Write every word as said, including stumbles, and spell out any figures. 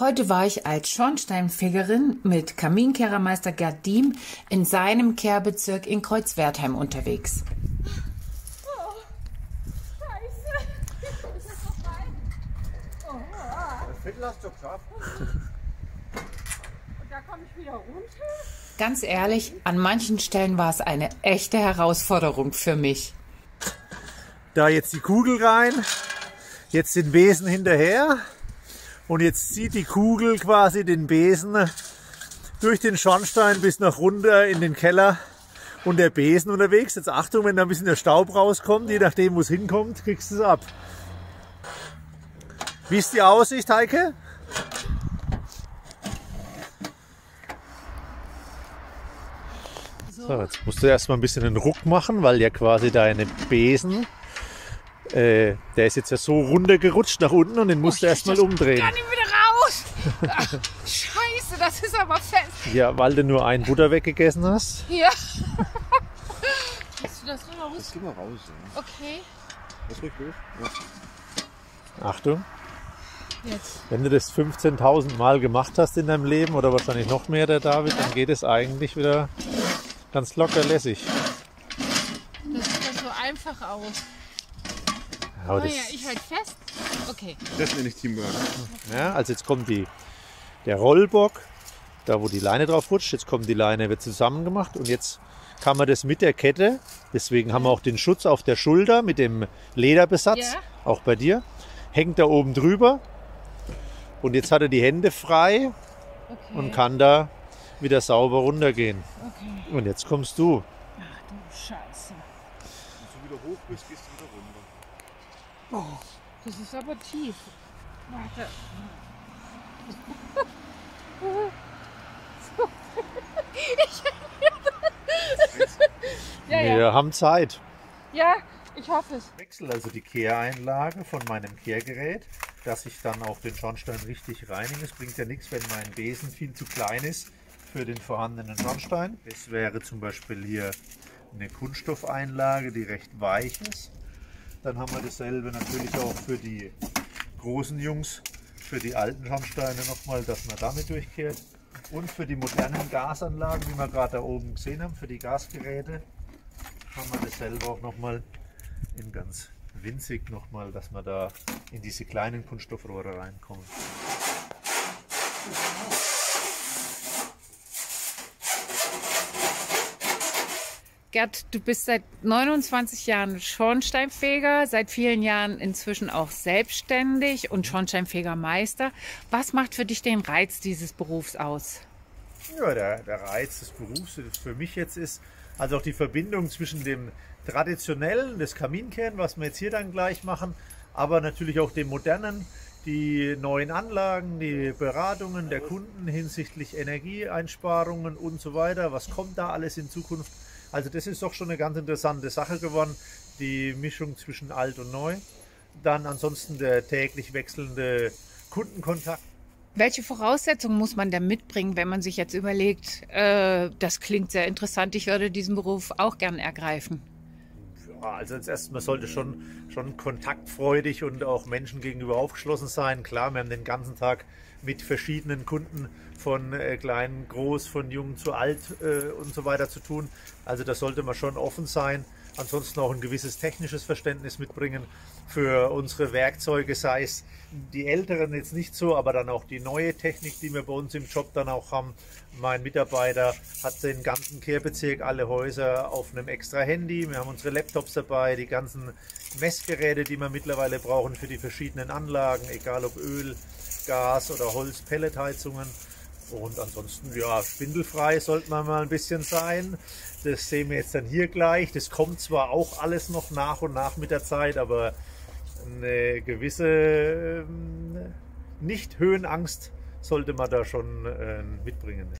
Heute war ich als Schornsteinfegerin mit Kaminkehrermeister Gerd Diem in seinem Kehrbezirk in Kreuzwertheim unterwegs. Oh, Scheiße. Ist das noch rein? Oh, ah. Das Viertel hast du geschafft. Und da komme ich wieder runter? Ganz ehrlich, an manchen Stellen war es eine echte Herausforderung für mich. Da jetzt die Kugel rein, jetzt den Besen hinterher. Und jetzt zieht die Kugel quasi den Besen durch den Schornstein bis nach runter in den Keller und der Besen unterwegs. Jetzt Achtung, wenn da ein bisschen der Staub rauskommt, je nachdem wo es hinkommt, kriegst du es ab. Wie ist die Aussicht, Heike? So, jetzt musst du erstmal ein bisschen einen Ruck machen, weil ja quasi deine Besen... Äh, der ist jetzt ja so runtergerutscht nach unten und den musst oh, du erstmal umdrehen. Ich kann ihn wieder raus! Ach, Scheiße, das ist aber fest. Ja, weil du nur ein Butter weggegessen hast. Ja. Hast du das raus? Das geht mal raus. Ja. Okay. Das ist richtig. Ja. Achtung. Jetzt. Wenn du das fünfzehntausend Mal gemacht hast in deinem Leben oder wahrscheinlich noch mehr, der David, ja, dann geht es eigentlich wieder ganz locker lässig. Das sieht ja so einfach aus. Oh ja, ich halte fest. Okay. Das nenne ich Teamwork. Ja, also jetzt kommt die, der Rollbock, da wo die Leine drauf rutscht. Jetzt kommt die Leine, wird zusammen gemacht und jetzt kann man das mit der Kette. Deswegen haben wir auch den Schutz auf der Schulter mit dem Lederbesatz, ja, auch bei dir. Hängt da oben drüber und jetzt hat er die Hände frei, okay, und kann da wieder sauber runtergehen. Okay. Und jetzt kommst du. Ach du Scheiße. Wenn du wieder hoch bist, gehst du wieder runter. Oh, das ist aber tief. Warte. ja, ja. Wir haben Zeit. Ja, ich hoffe es. Ich wechsle also die Kehreinlage von meinem Kehrgerät, dass ich dann auch den Schornstein richtig reinige. Es bringt ja nichts, wenn mein Besen viel zu klein ist für den vorhandenen Schornstein. Das wäre zum Beispiel hier eine Kunststoffeinlage, die recht weich ist. Dann haben wir dasselbe natürlich auch für die großen Jungs, für die alten Schornsteine nochmal, dass man damit durchkehrt. Und für die modernen Gasanlagen, wie wir gerade da oben gesehen haben, für die Gasgeräte, haben wir dasselbe auch nochmal in ganz winzig nochmal, dass man da in diese kleinen Kunststoffrohre reinkommt. Gerd, du bist seit neunundzwanzig Jahren Schornsteinfeger, seit vielen Jahren inzwischen auch selbstständig und Schornsteinfegermeister. Was macht für dich den Reiz dieses Berufs aus? Ja, der, der Reiz des Berufs für mich jetzt ist, also auch die Verbindung zwischen dem Traditionellen, das Kaminkehren, was wir jetzt hier dann gleich machen, aber natürlich auch dem Modernen, die neuen Anlagen, die Beratungen der Kunden hinsichtlich Energieeinsparungen und so weiter. Was kommt da alles in Zukunft? Also das ist doch schon eine ganz interessante Sache geworden, die Mischung zwischen alt und neu. Dann ansonsten der täglich wechselnde Kundenkontakt. Welche Voraussetzungen muss man denn mitbringen, wenn man sich jetzt überlegt, äh, das klingt sehr interessant, ich würde diesen Beruf auch gern ergreifen? Ja, also als erstes, man sollte schon, schon kontaktfreudig und auch Menschen gegenüber aufgeschlossen sein. Klar, wir haben den ganzen Tag mit verschiedenen Kunden von äh, klein, groß, von jung zu alt äh, und so weiter zu tun. Also da sollte man schon offen sein. Ansonsten auch ein gewisses technisches Verständnis mitbringen für unsere Werkzeuge, sei es die älteren jetzt nicht so, aber dann auch die neue Technik, die wir bei uns im Job dann auch haben. Mein Mitarbeiter hat den ganzen Kehrbezirk, alle Häuser auf einem extra Handy. Wir haben unsere Laptops dabei, die ganzen Messgeräte, die wir mittlerweile brauchen für die verschiedenen Anlagen, egal ob Öl, Gas oder Holz, Pelletheizungen. Und ansonsten, ja, spindelfrei sollte man mal ein bisschen sein. Das sehen wir jetzt dann hier gleich. Das kommt zwar auch alles noch nach und nach mit der Zeit, aber eine gewisse ähm, Nicht-Höhenangst sollte man da schon äh, mitbringen.